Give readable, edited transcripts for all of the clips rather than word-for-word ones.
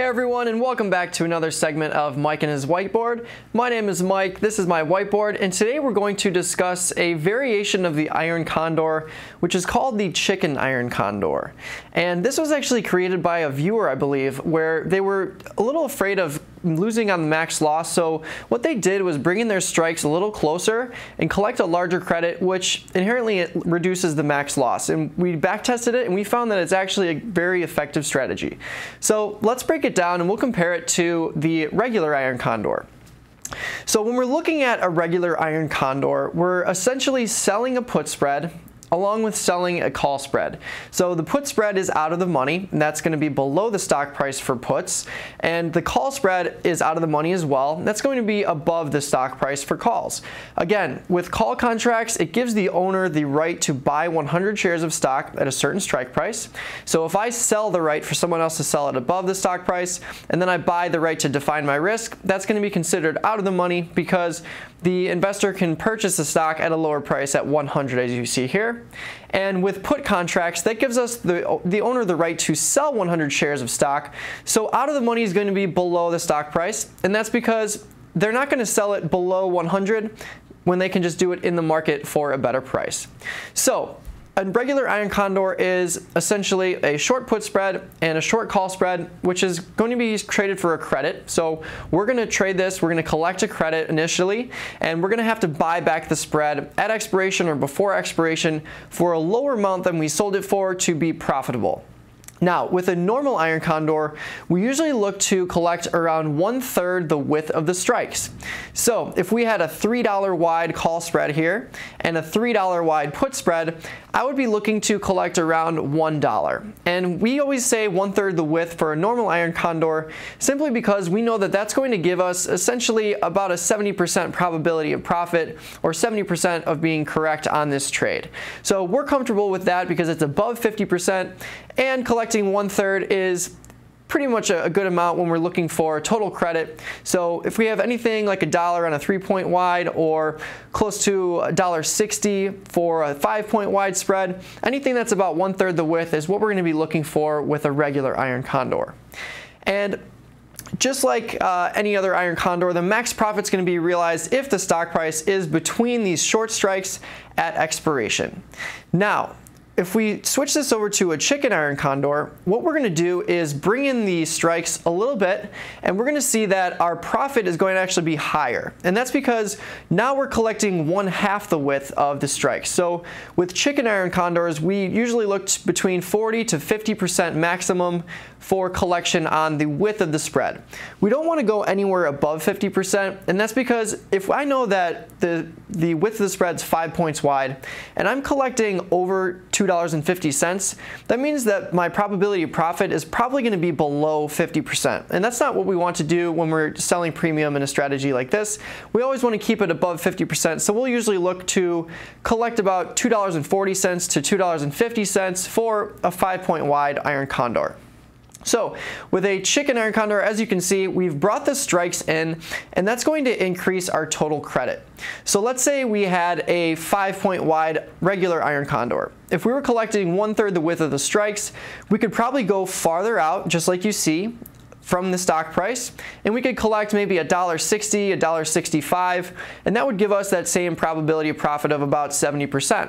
Hey everyone, and welcome back to another segment of Mike and his whiteboard. My name is Mike, this is my whiteboard, and today we're going to discuss a variation of the iron condor, which is called the chicken iron condor. And this was actually created by a viewer, I believe, where they were a little afraid of losing on the max loss, so what they did was bring in their strikes a little closer and collect a larger credit, which inherently it reduces the max loss. And we backtested it, and we found that it's actually a very effective strategy. So let's break it down and we'll compare it to the regular iron condor. So when we're looking at a regular iron condor, we're essentially selling a put spread along with selling a call spread. So the put spread is out of the money, and that's going to be below the stock price for puts, and the call spread is out of the money as well, and that's going to be above the stock price for calls. Again, with call contracts, it gives the owner the right to buy 100 shares of stock at a certain strike price. So if I sell the right for someone else to sell it above the stock price, and then I buy the right to define my risk, that's going to be considered out of the money because the investor can purchase the stock at a lower price at 100, as you see here. And with put contracts, that gives us the owner the right to sell 100 shares of stock. So out of the money is going to be below the stock price, and that's because they're not going to sell it below 100 when they can just do it in the market for a better price. So a regular iron condor is essentially a short put spread and a short call spread, which is going to be traded for a credit. So we're going to trade this, we're going to collect a credit initially, and we're going to have to buy back the spread at expiration or before expiration for a lower amount than we sold it for to be profitable. Now, with a normal iron condor, we usually look to collect around 1/3 the width of the strikes. So if we had a $3 wide call spread here and a $3 wide put spread, I would be looking to collect around $1. And we always say 1/3 the width for a normal iron condor simply because we know that that's going to give us essentially about a 70% probability of profit or 70% of being correct on this trade. So we're comfortable with that because it's above 50%, and collecting 1/3 is pretty much a good amount when we're looking for total credit. So if we have anything like $1 on a 3-point wide or close to $1.60 for a 5-point wide spread, anything that's about 1/3 the width is what we're going to be looking for with a regular iron condor. And just like any other iron condor, the max profit is going to be realized if the stock price is between these short strikes at expiration. Now, if we switch this over to a chicken iron condor, what we're going to do is bring in the strikes a little bit, and we're going to see that our profit is going to actually be higher. And that's because now we're collecting 1/2 the width of the strikes. So with chicken iron condors, we usually look between 40 to 50% maximum for collection on the width of the spread. We don't want to go anywhere above 50%, and that's because if I know that the width of the spread is 5 points wide, and I'm collecting over $2.50, that means that my probability of profit is probably going to be below 50%. And that's not what we want to do when we're selling premium in a strategy like this. We always want to keep it above 50%, so we'll usually look to collect about $2.40 to $2.50 for a 5-point wide iron condor. So with a chicken iron condor, as you can see, we've brought the strikes in, and that's going to increase our total credit. So let's say we had a 5-point wide regular iron condor. If we were collecting 1/3 the width of the strikes, we could probably go farther out, just like you see, from the stock price, and we could collect maybe $1.60, $1.65, and that would give us that same probability of profit of about 70%.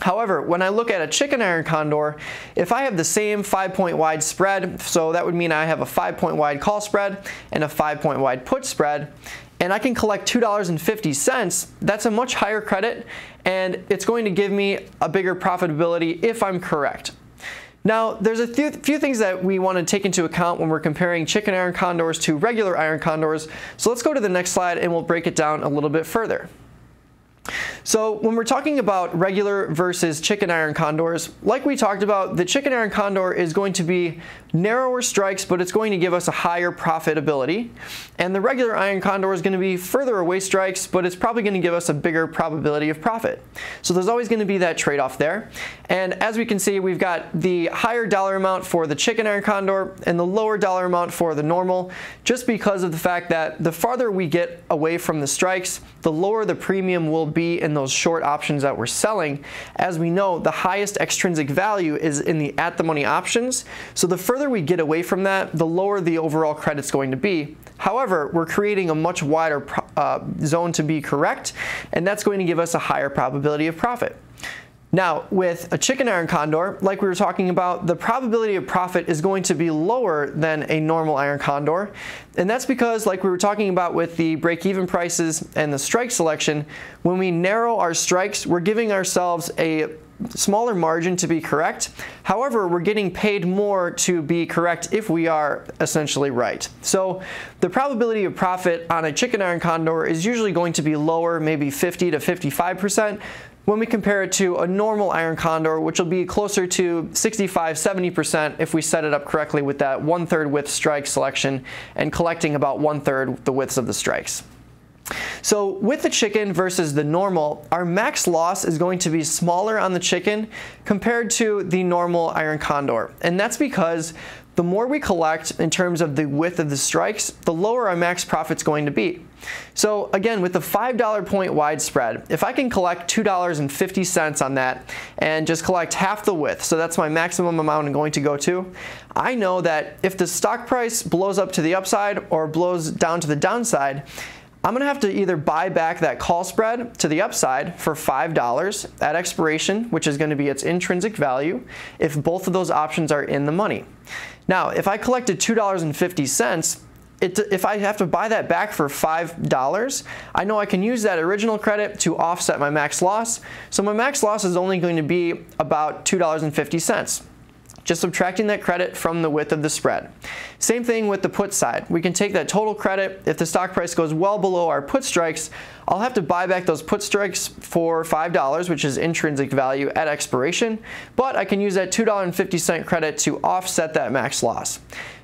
However, when I look at a chicken iron condor, if I have the same 5-point wide spread, so that would mean I have a 5-point wide call spread and a 5-point wide put spread, and I can collect $2.50, that's a much higher credit, and it's going to give me a bigger profitability if I'm correct. Now, there's a few things that we want to take into account when we're comparing chicken iron condors to regular iron condors, so let's go to the next slide and we'll break it down a little bit further. So when we're talking about regular versus chicken iron condors, like we talked about, the chicken iron condor is going to be narrower strikes, but it's going to give us a higher profitability. And the regular iron condor is going to be further away strikes, but it's probably going to give us a bigger probability of profit. So there's always going to be that trade-off there. And as we can see, we've got the higher dollar amount for the chicken iron condor and the lower dollar amount for the normal, just because of the fact that the farther we get away from the strikes, the lower the premium will be in in those short options that we're selling. As we know, the highest extrinsic value is in the at-the-money options, so the further we get away from that, the lower the overall credit's going to be. However, we're creating a much wider zone to be correct, and that's going to give us a higher probability of profit. Now, with a chicken iron condor, like we were talking about, the probability of profit is going to be lower than a normal iron condor, and that's because, like we were talking about with the break-even prices and the strike selection, when we narrow our strikes, we're giving ourselves a smaller margin to be correct. However, we're getting paid more to be correct if we are essentially right. So the probability of profit on a chicken iron condor is usually going to be lower, maybe 50 to 55%, when we compare it to a normal iron condor, which will be closer to 65, 70% if we set it up correctly with that 1/3 width strike selection and collecting about 1/3 the widths of the strikes. So with the chicken versus the normal, our max loss is going to be smaller on the chicken compared to the normal iron condor, and that's because the more we collect in terms of the width of the strikes, the lower our max profit's going to be. So again, with the $5 point wide spread, if I can collect $2.50 on that and just collect half the width, so that's my maximum amount I'm going to go to, I know that if the stock price blows up to the upside or blows down to the downside, I'm gonna have to either buy back that call spread to the upside for $5 at expiration, which is gonna be its intrinsic value, if both of those options are in the money. Now, if I collected $2.50, if I have to buy that back for $5, I know I can use that original credit to offset my max loss, so my max loss is only going to be about $2.50. Just subtracting that credit from the width of the spread. Same thing with the put side. We can take that total credit. If the stock price goes well below our put strikes, I'll have to buy back those put strikes for $5, which is intrinsic value at expiration, but I can use that $2.50 credit to offset that max loss.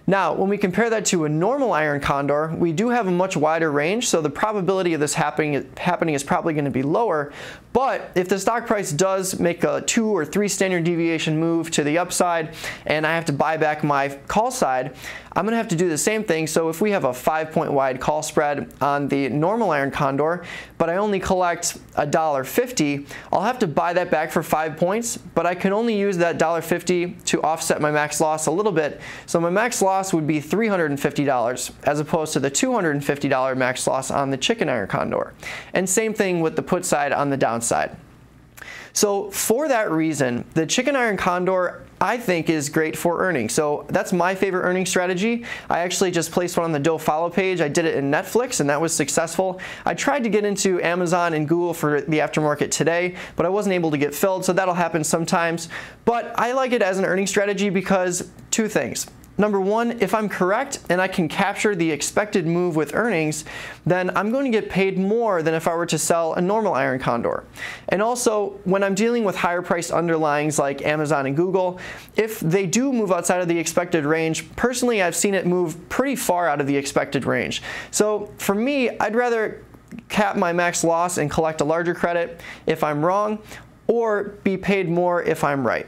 Now, when we compare that to a normal iron condor, we do have a much wider range, so the probability of this happening is probably going to be lower, but if the stock price does make a 2 or 3 standard deviation move to the upside and I have to buy back my call side, I'm going to have to do the same thing. So if we have a 5-point wide call spread on the normal iron condor, but I only collect $1.50, I'll have to buy that back for 5 points, but I can only use that $1.50 to offset my max loss a little bit, so my max loss would be $350 as opposed to the $250 max loss on the chicken iron condor. And same thing with the put side on the downside. So for that reason, the chicken iron condor I think is great for earning. So that's my favorite earning strategy. I actually just placed one on the Doe Follow page. I did it in Netflix and that was successful. I tried to get into Amazon and Google for the aftermarket today, but I wasn't able to get filled, so that'll happen sometimes. But I like it as an earning strategy because 2 things. Number 1, if I'm correct and I can capture the expected move with earnings, then I'm going to get paid more than if I were to sell a normal iron condor. And also, when I'm dealing with higher priced underlyings like Amazon and Google, if they do move outside of the expected range, personally I've seen it move pretty far out of the expected range. So for me, I'd rather cap my max loss and collect a larger credit if I'm wrong, or be paid more if I'm right.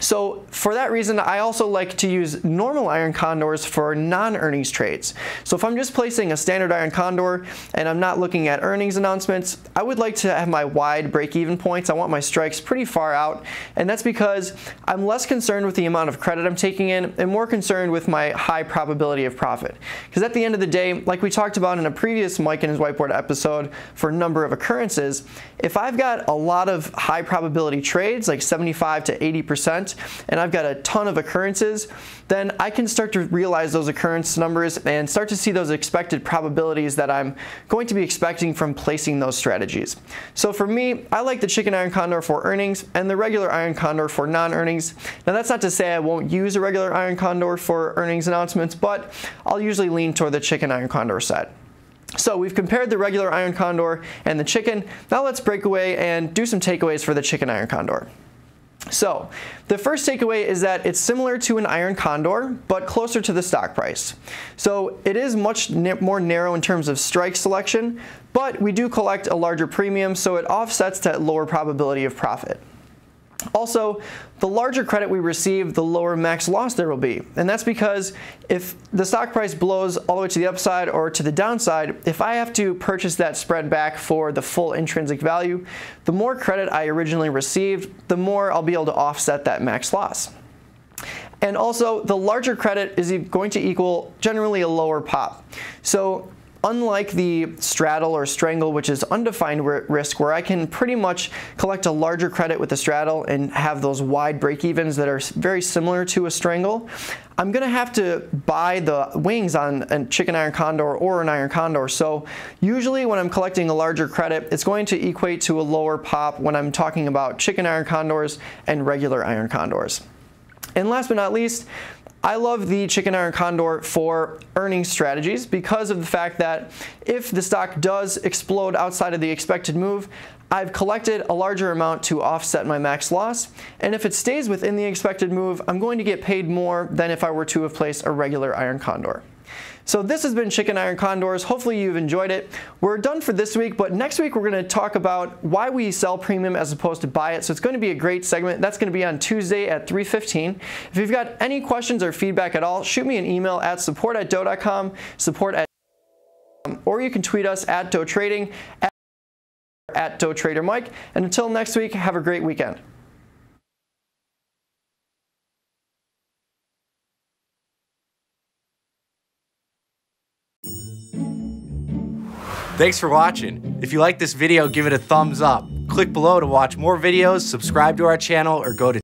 So for that reason, I also like to use normal iron condors for non-earnings trades. So if I'm just placing a standard iron condor and I'm not looking at earnings announcements, I would like to have my wide break-even points. I want my strikes pretty far out, and that's because I'm less concerned with the amount of credit I'm taking in and more concerned with my high probability of profit. Because at the end of the day, like we talked about in a previous Mike and his Whiteboard episode for a number of occurrences, if I've got a lot of high probability trades, like 75 to 80%, and I've got a ton of occurrences, then I can start to realize those occurrence numbers and start to see those expected probabilities that I'm going to be expecting from placing those strategies. So for me, I like the chicken iron condor for earnings and the regular iron condor for non-earnings. Now that's not to say I won't use a regular iron condor for earnings announcements, but I'll usually lean toward the chicken iron condor side. So we've compared the regular iron condor and the chicken. Now let's break away and do some takeaways for the chicken iron condor. So the first takeaway is that it's similar to an iron condor, but closer to the stock price. So it is much more narrow in terms of strike selection, but we do collect a larger premium, so it offsets that lower probability of profit. Also, the larger credit we receive, the lower max loss there will be. And that's because if the stock price blows all the way to the upside or to the downside, if I have to purchase that spread back for the full intrinsic value, the more credit I originally received, the more I'll be able to offset that max loss. And also, the larger credit is going to equal generally a lower pop. So unlike the straddle or strangle, which is undefined risk, where I can pretty much collect a larger credit with a straddle and have those wide break-evens that are very similar to a strangle, I'm gonna have to buy the wings on a chicken iron condor or an iron condor. So usually when I'm collecting a larger credit, it's going to equate to a lower pop when I'm talking about chicken iron condors and regular iron condors. And last but not least, I love the chicken iron condor for earnings strategies because of the fact that if the stock does explode outside of the expected move, I've collected a larger amount to offset my max loss. And if it stays within the expected move, I'm going to get paid more than if I were to have placed a regular iron condor. So this has been Chicken Iron Condors. Hopefully you've enjoyed it. We're done for this week, but next week we're going to talk about why we sell premium as opposed to buy it. So it's going to be a great segment. That's going to be on Tuesday at 3:15. If you've got any questions or feedback at all, shoot me an email at support@doe.com, or you can tweet us at Doe Trading, at Doe Trader Mike. And until next week, have a great weekend. Thanks for watching. If you like this video, give it a thumbs up. Click below to watch more videos, subscribe to our channel, or go to